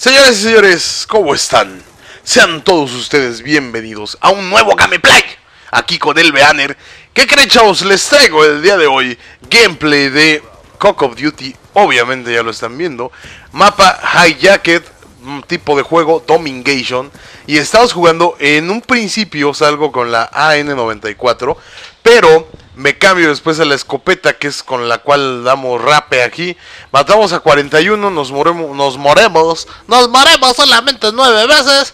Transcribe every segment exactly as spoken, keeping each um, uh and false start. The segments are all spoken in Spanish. Señores y señores, ¿cómo están? Sean todos ustedes bienvenidos a un nuevo gameplay aquí con el Beanner. ¿Qué creen, chavos? Les traigo el día de hoy gameplay de Call of Duty. Obviamente ya lo están viendo. Mapa hijacked, tipo de juego Domination. Y estamos jugando, en un principio salgo con la A N noventa y cuatro, pero me cambio después a la escopeta, que es con la cual damos rape aquí. Matamos a cuarenta y uno, nos moremos, nos moremos, nos moremos solamente nueve veces.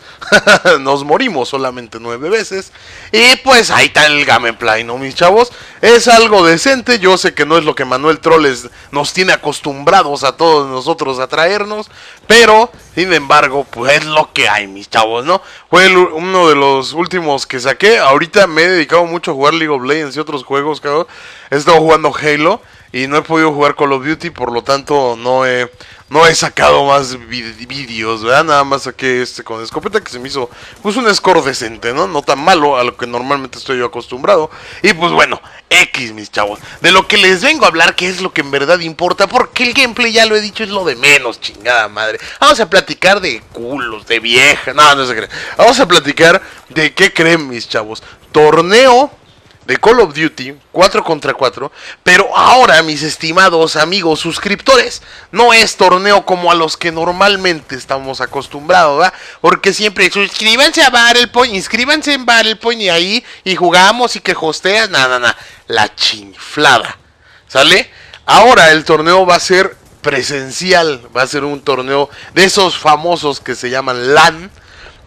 Nos morimos solamente nueve veces. Y pues ahí está el gameplay, ¿no, mis chavos? Es algo decente, yo sé que no es lo que Manuel Trolles nos tiene acostumbrados a todos nosotros a traernos, pero sin embargo, pues es lo que hay, mis chavos, ¿no? Fue el, uno de los últimos que saqué. Ahorita me he dedicado mucho a jugar League of Legends y otros juegos, cabrón. He estado jugando Halo y no he podido jugar Call of Duty, por lo tanto no he, no he sacado más vídeos, ¿verdad? Nada más saqué este con escopeta, que se me hizo pues un score decente, ¿no? No tan malo a lo que normalmente estoy yo acostumbrado. Y pues bueno, X, mis chavos, de lo que les vengo a hablar, que es lo que en verdad importa, porque el gameplay, ya lo he dicho, es lo de menos, chingada madre. Vamos a platicar de culos, de vieja, no, no se creen. Vamos a platicar de qué creen, mis chavos, torneo de Call of Duty cuatro contra cuatro. Pero ahora, mis estimados amigos suscriptores, no es torneo como a los que normalmente estamos acostumbrados, ¿verdad? Porque siempre suscríbanse a Barrelpoint, inscríbanse en Barrelpoint y ahí, y jugamos y que hosteas, nada, nada, la chinflada, ¿sale? Ahora el torneo va a ser presencial, va a ser un torneo de esos famosos que se llaman LAN.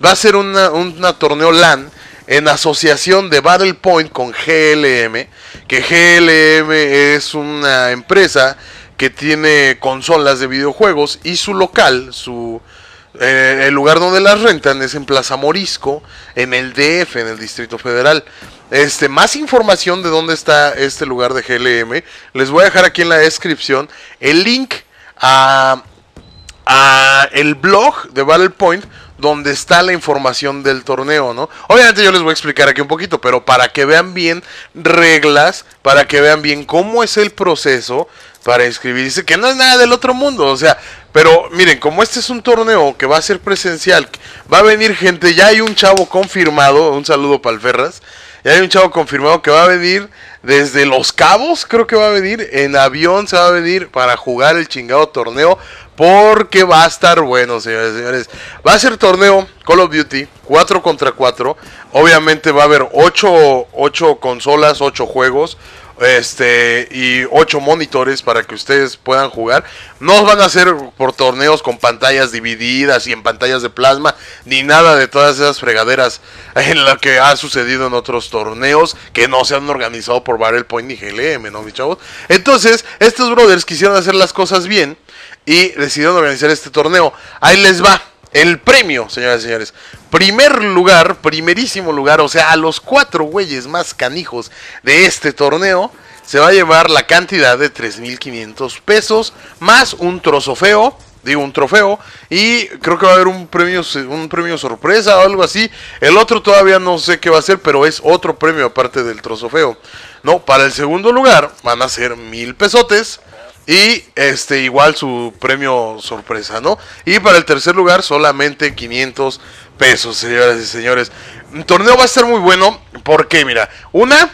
Va a ser una, una torneo LAN en asociación de Battlepoint con G L M, que G L M es una empresa que tiene consolas de videojuegos y su local, su eh, el lugar donde las rentan es en Plaza Morisco, en el D F, en el Distrito Federal. Este, más información de dónde está este lugar de G L M, les voy a dejar aquí en la descripción el link a, a el blog de Battlepoint, donde está la información del torneo, ¿no? Obviamente yo les voy a explicar aquí un poquito, pero para que vean bien reglas, para que vean bien cómo es el proceso para inscribirse, que no es nada del otro mundo, o sea, pero miren, como este es un torneo que va a ser presencial, va a venir gente, ya hay un chavo confirmado, un saludo para el Ferraz, ya hay un chavo confirmado que va a venir desde Los Cabos, creo que va a venir, en avión se va a venir para jugar el chingado torneo, porque va a estar bueno, señores, señores. Va a ser torneo Call of Duty cuatro contra cuatro. Obviamente va a haber ocho, ocho consolas, ocho juegos, este, y ocho monitores para que ustedes puedan jugar. No van a hacer por torneos con pantallas divididas y en pantallas de plasma, ni nada de todas esas fregaderas en la que ha sucedido en otros torneos que no se han organizado por Barrelpoint ni G L M, ¿no, mis chavos? Entonces, estos brothers quisieron hacer las cosas bien y decidieron organizar este torneo. Ahí les va el premio, señoras y señores. Primer lugar, primerísimo lugar, o sea, a los cuatro güeyes más canijos de este torneo, se va a llevar la cantidad de tres mil quinientos pesos, más un trofeo, digo un trofeo, y creo que va a haber un premio, un premio sorpresa o algo así. El otro todavía no sé qué va a ser, pero es otro premio aparte del trofeo. No, para el segundo lugar van a ser mil pesotes. Y este, igual su premio sorpresa, ¿no? Y para el tercer lugar solamente quinientos pesos, señoras y señores. El torneo va a estar muy bueno porque, mira, una,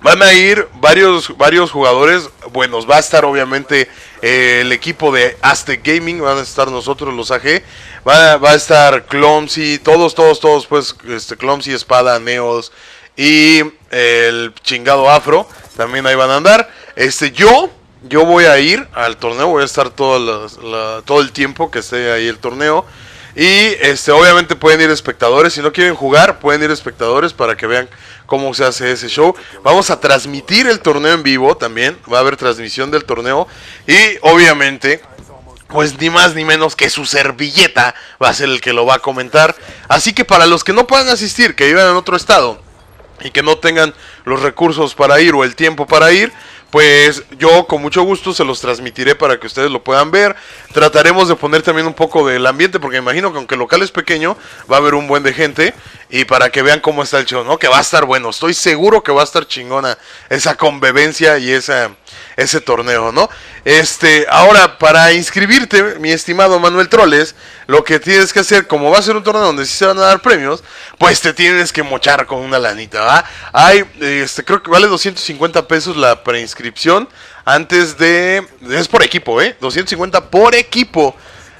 van a ir varios, varios jugadores buenos. Va a estar obviamente eh, el equipo de Aztec Gaming, van a estar nosotros los A G, va, va a estar Clumsy, todos, todos, todos, pues, este, Clumsy, Espada, Neos y el chingado Afro, también ahí van a andar. Este, yo... Yo voy a ir al torneo, voy a estar todo, la, la, todo el tiempo que esté ahí el torneo. Y este, obviamente pueden ir espectadores, si no quieren jugar pueden ir espectadores para que vean cómo se hace ese show. Vamos a transmitir el torneo en vivo también, va a haber transmisión del torneo. Y obviamente, pues ni más ni menos que su servilleta va a ser el que lo va a comentar. Así que para los que no puedan asistir, que vivan en otro estado y que no tengan los recursos para ir o el tiempo para ir, pues yo con mucho gusto se los transmitiré para que ustedes lo puedan ver. Trataremos de poner también un poco del ambiente, porque me imagino que aunque el local es pequeño, va a haber un buen de gente. Y para que vean cómo está el show, ¿no? Que va a estar bueno. Estoy seguro que va a estar chingona esa convivencia y esa, ese torneo, ¿no? Este, ahora, para inscribirte, mi estimado Manuel Trolles, lo que tienes que hacer, como va a ser un torneo donde sí se van a dar premios, pues te tienes que mochar con una lanita, ¿va? Hay, este, creo que vale doscientos cincuenta pesos la preinscripción. Antes de... Es por equipo, ¿eh? doscientos cincuenta por equipo.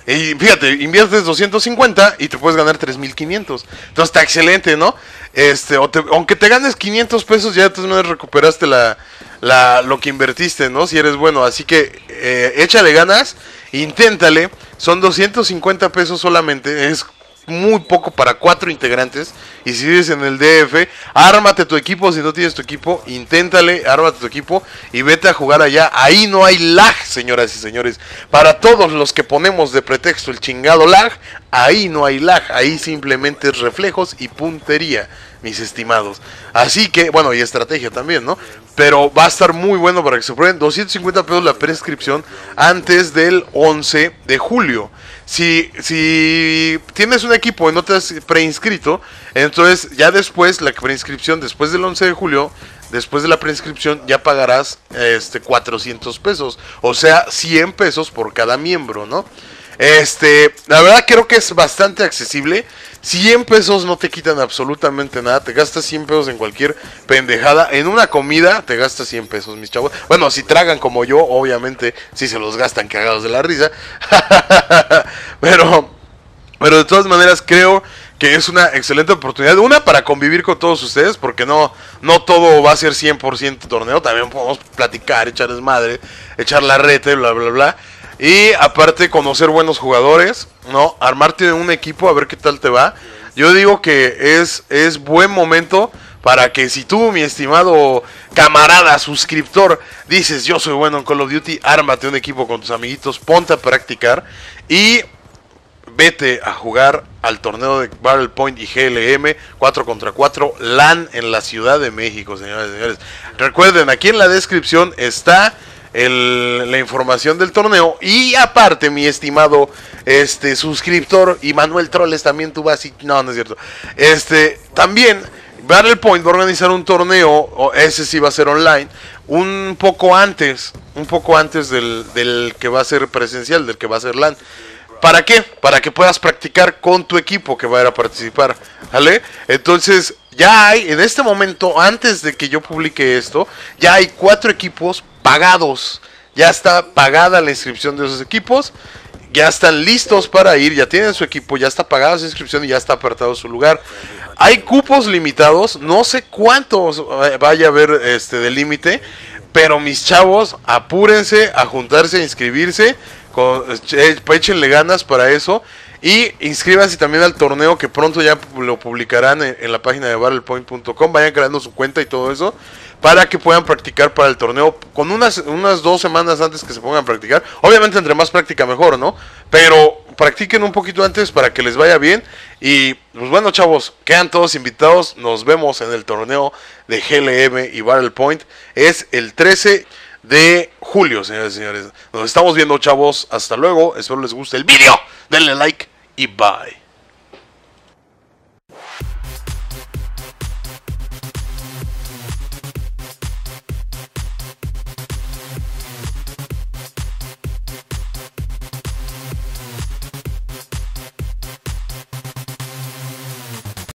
Y fíjate, inviertes doscientos cincuenta y te puedes ganar tres mil quinientos. Entonces está excelente, ¿no? Este, o te, aunque te ganes quinientos pesos, ya de todas maneras recuperaste la, la, lo que invertiste, ¿no? Si eres bueno. Así que eh, échale ganas, inténtale. Son doscientos cincuenta pesos solamente. Es muy poco para cuatro integrantes. Y si vives en el D F, ármate tu equipo. Si no tienes tu equipo, inténtale, ármate tu equipo y vete a jugar allá. Ahí no hay lag, señoras y señores. Para todos los que ponemos de pretexto el chingado lag, ahí no hay lag. Ahí simplemente es reflejos y puntería, mis estimados. Así que, bueno, y estrategia también, ¿no? Pero va a estar muy bueno para que se prueben. Doscientos cincuenta pesos la prescripción antes del once de julio. Si, si tienes un equipo y no te has preinscrito, entonces ya después, la preinscripción después del once de julio, después de la preinscripción ya pagarás este, cuatrocientos pesos, o sea, cien pesos por cada miembro, ¿no? Este, la verdad creo que es bastante accesible. Cien pesos no te quitan absolutamente nada. Te gastas cien pesos en cualquier pendejada. En una comida te gastas cien pesos, mis chavos. Bueno, si tragan como yo, obviamente, si se los gastan cagados de la risa. Pero, pero de todas maneras creo que es una excelente oportunidad, una para convivir con todos ustedes, porque no, no todo va a ser cien por ciento torneo. También podemos platicar, echar desmadre, echar la reta, bla, bla, bla. Y aparte conocer buenos jugadores, ¿no? Armarte un equipo, a ver qué tal te va. Yo digo que es, es buen momento para que si tú, mi estimado camarada, suscriptor, dices yo soy bueno en Call of Duty, ármate un equipo con tus amiguitos, ponte a practicar y vete a jugar al torneo de Battlepoint y G L M cuatro contra cuatro LAN en la Ciudad de México, señores y señores. Recuerden, aquí en la descripción está... El, la información del torneo. Y aparte, mi estimado este suscriptor y Manuel Trolles, también tú vas y... No, no es cierto. Este, también Battlepoint va a organizar un torneo, o ese sí va a ser online, un poco antes, un poco antes del, del que va a ser presencial, del que va a ser LAN. ¿Para qué? Para que puedas practicar con tu equipo que va a ir a participar, ¿vale? Entonces, ya hay, en este momento, antes de que yo publique esto, ya hay cuatro equipos pagados. Ya está pagada la inscripción de esos equipos. Ya están listos para ir, ya tienen su equipo, ya está pagada su inscripción y ya está apartado su lugar. Hay cupos limitados, no sé cuántos vaya a haber este, de límite, pero mis chavos, apúrense a juntarse, a inscribirse, con, échenle ganas para eso. Y inscríbanse también al torneo que pronto ya lo publicarán en, en la página de barrelpoint punto com. Vayan creando su cuenta y todo eso, para que puedan practicar para el torneo con unas, unas dos semanas antes que se pongan a practicar. Obviamente entre más práctica mejor, ¿no? Pero practiquen un poquito antes para que les vaya bien. Y pues bueno, chavos, quedan todos invitados. Nos vemos en el torneo de G L M y Battlepoint. Es el trece de julio, señores y señores. Nos estamos viendo, chavos. Hasta luego. Espero les guste el video. Denle like y bye.